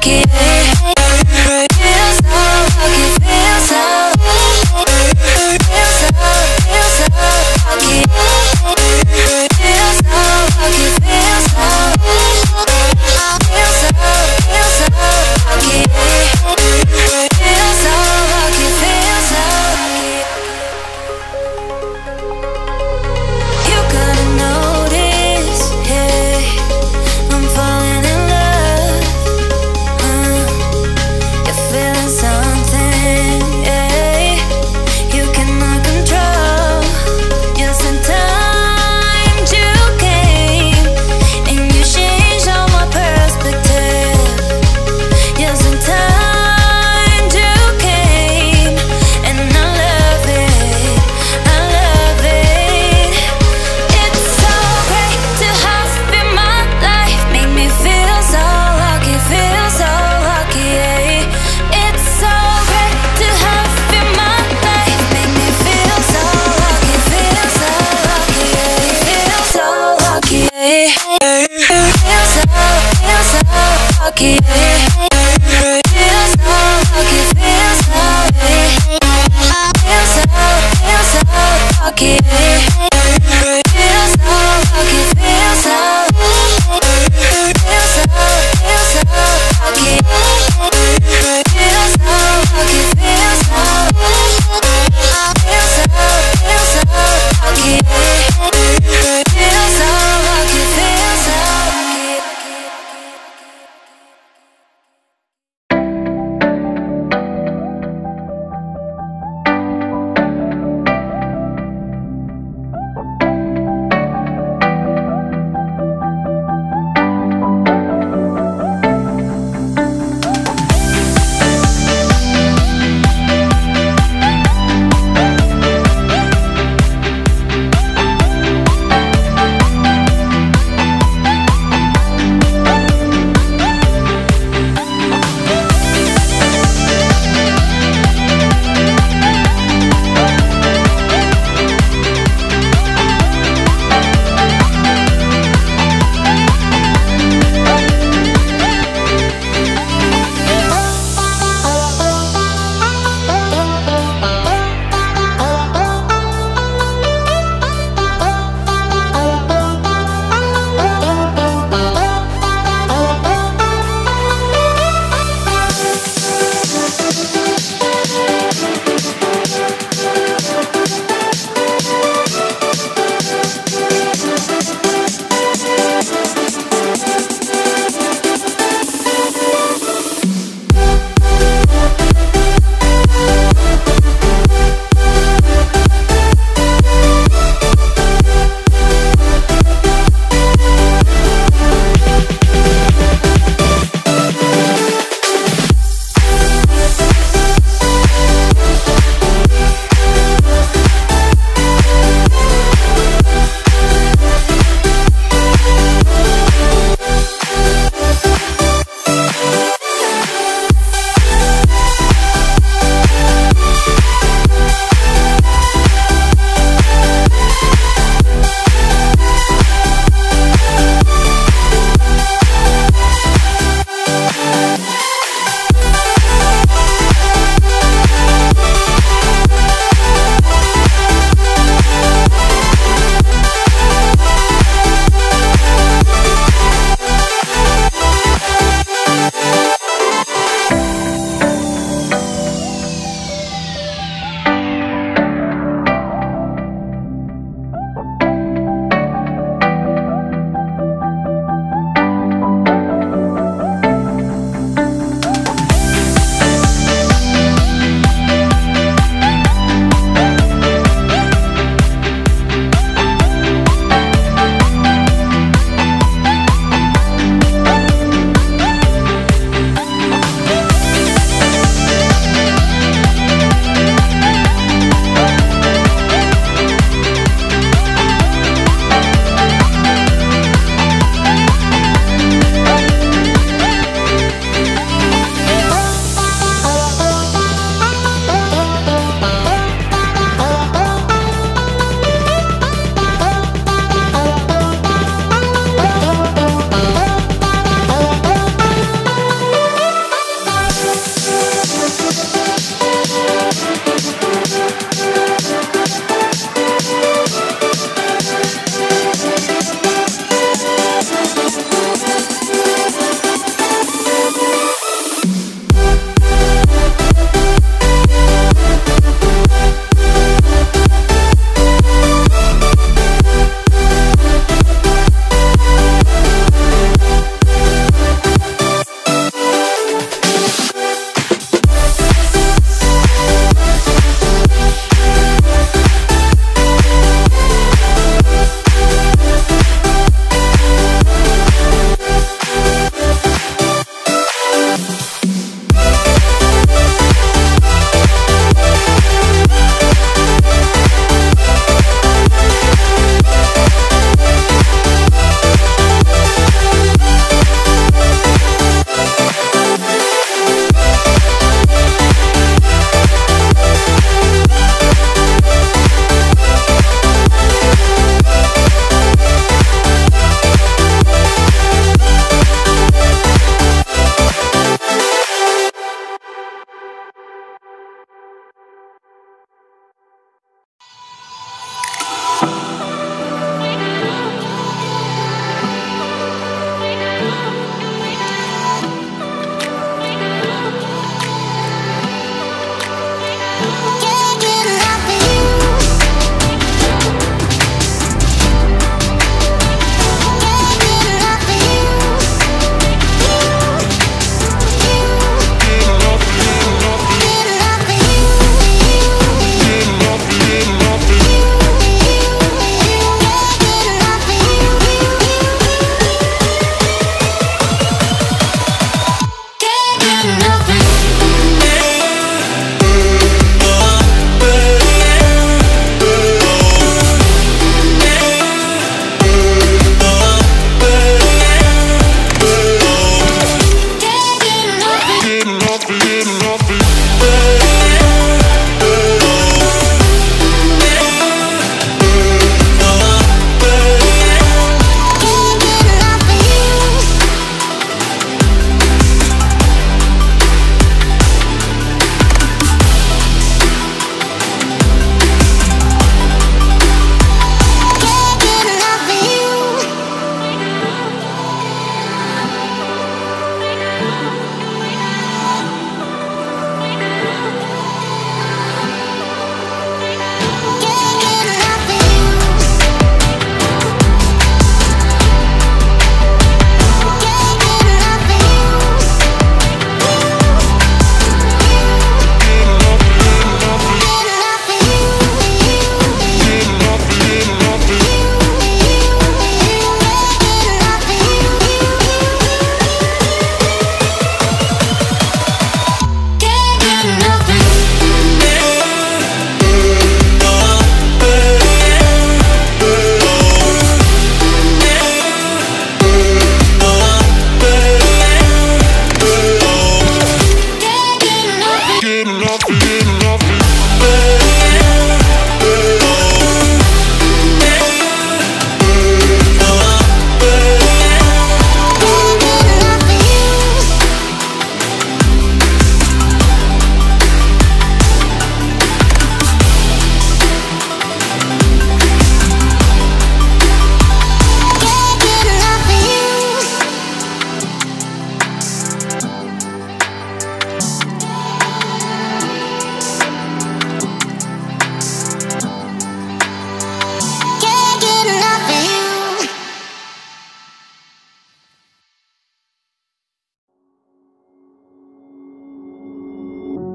lucky, yeah. Feel so lucky, feel so lucky, feel so lucky, feel so lucky, feel so lucky, feel so lucky, feel so lucky, feel so lucky, feel so lucky.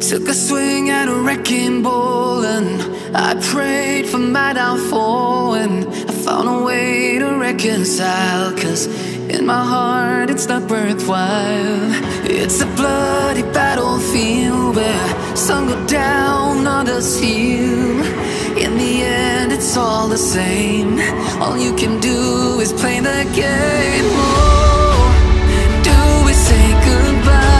Took a swing at a wrecking ball, and I prayed for my downfall, and I found a way to reconcile, 'cause in my heart it's not worthwhile. It's a bloody battlefield where some go down, others heal. In the end it's all the same, all you can do is play the game. Oh, do we say goodbye?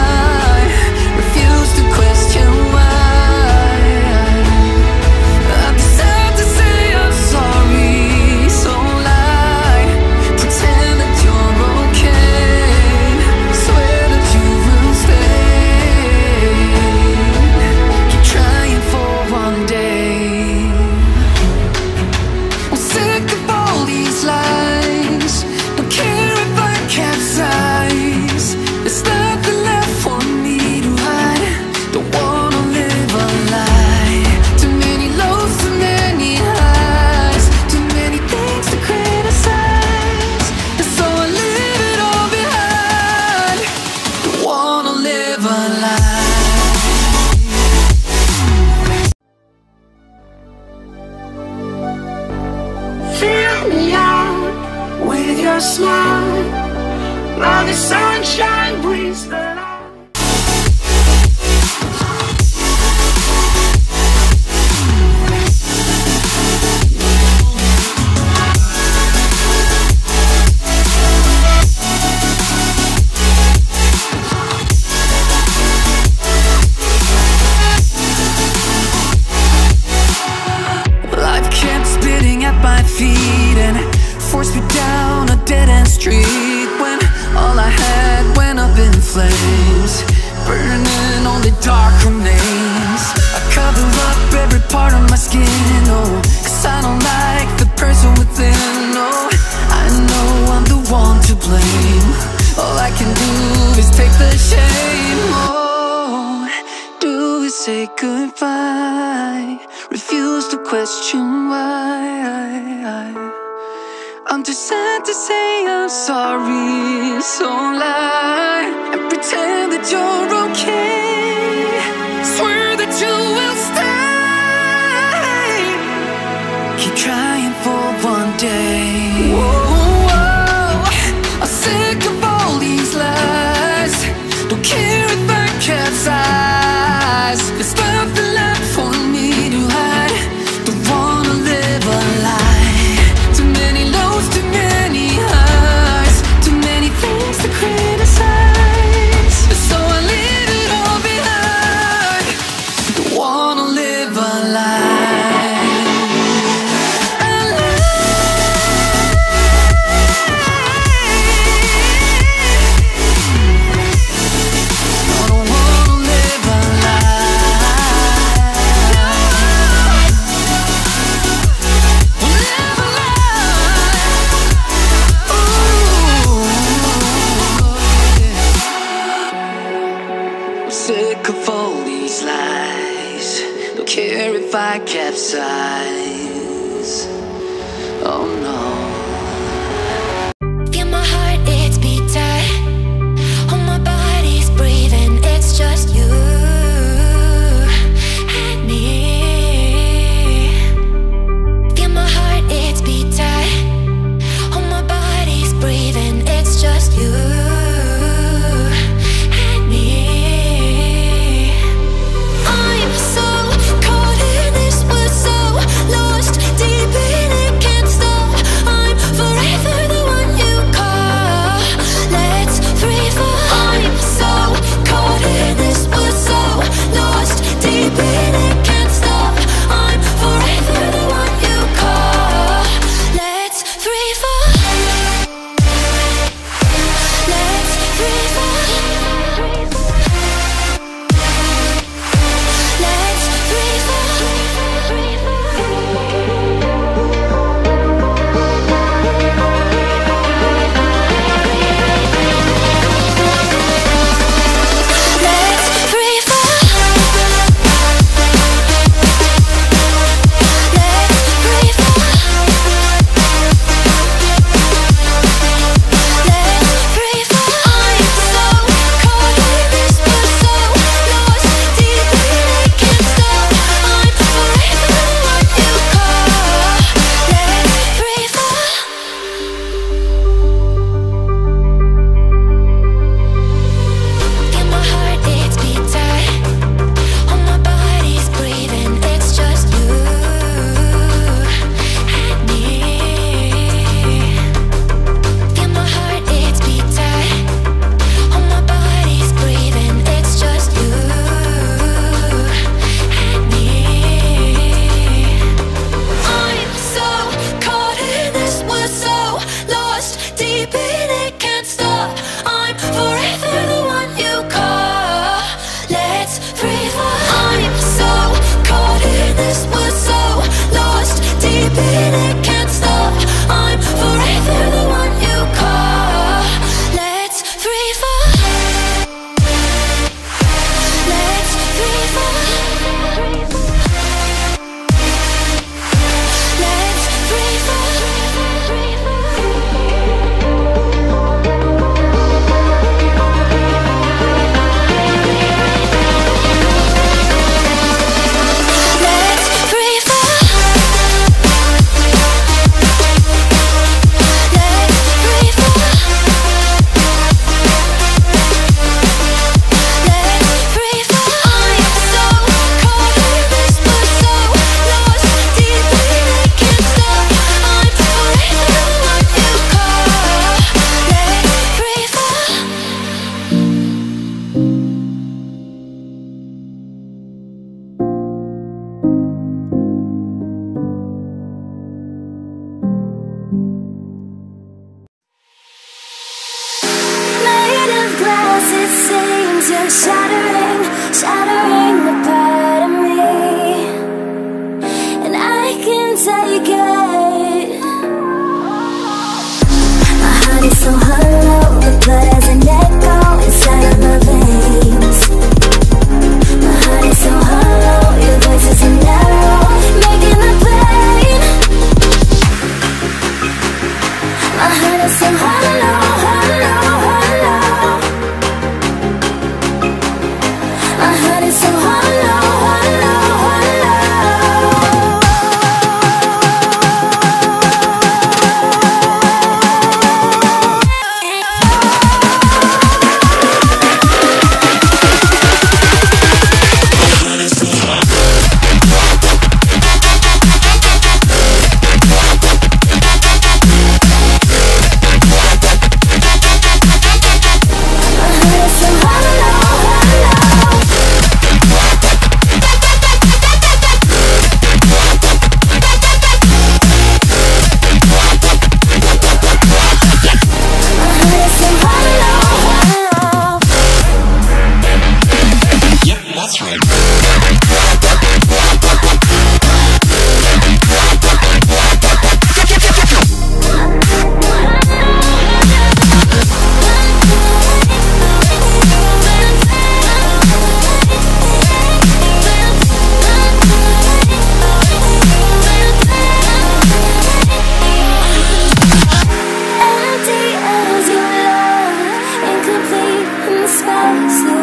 Space